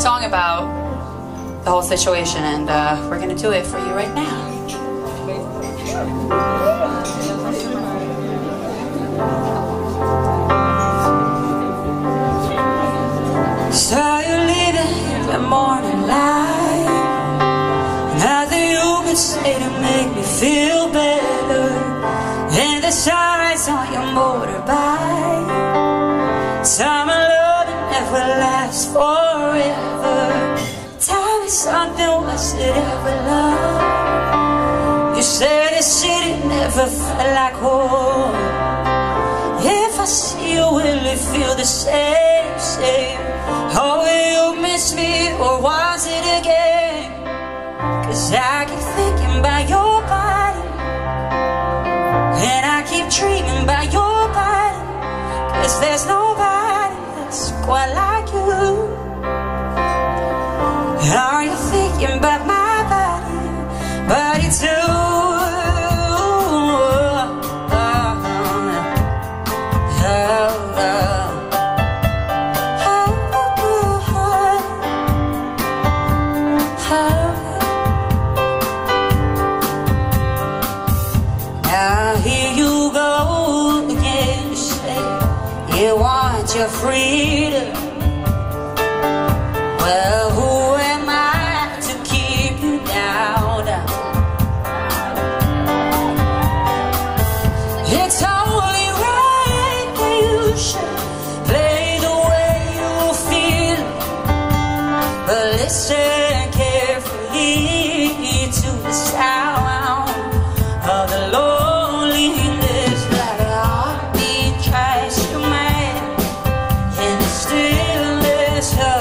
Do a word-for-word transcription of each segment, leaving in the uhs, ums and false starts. song about the whole situation, and uh, we're going to do it for you right now. So you're leaving the morning light, nothing you could say to make me feel better than the sunrise on your motorbike. Summer never lasts forever. Tell me something, was it ever love? You said the city never felt like home. If I see you, will it feel the same, same? Oh, will you miss me, or was it a game? Cause I keep thinking about your body, and I keep dreaming about your body. Cause there's nobody quite like you. Are you thinking about my body? But you do. Oh, oh, oh, oh. Now here you go again. You say you want your freedom. Well, who am I to keep you down? It's only right that you should play the way you feel, but listen carefully to the sound of the loneliness that a heartbeat tries to make in the stillness of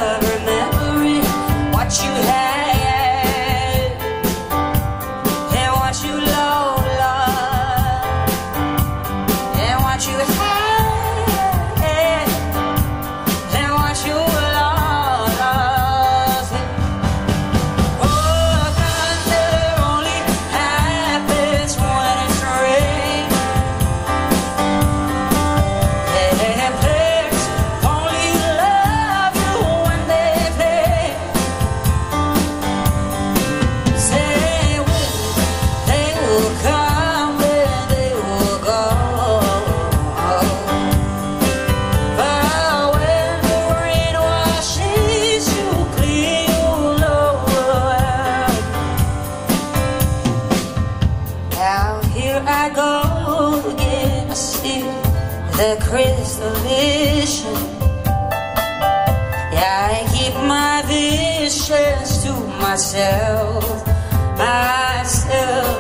you had, and what you low love, and what you had, and what you lost. Oh, thunder only happens when it's raining, and players only love you when they play. I go again, I see the crystal vision. Yeah, I keep my visions to myself, myself.